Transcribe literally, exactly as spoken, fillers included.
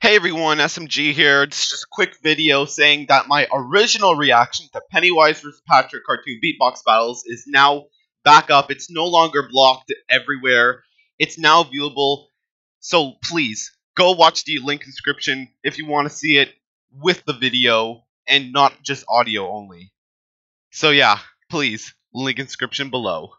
Hey everyone, S M G here. It's just a quick video saying that my original reaction to Pennywise versus. Patrick Cartoon Beatbox Battles is now back up. It's no longer blocked everywhere. It's now viewable. So please, go watch the link description if you want to see it with the video and not just audio only. So yeah, please, link description below.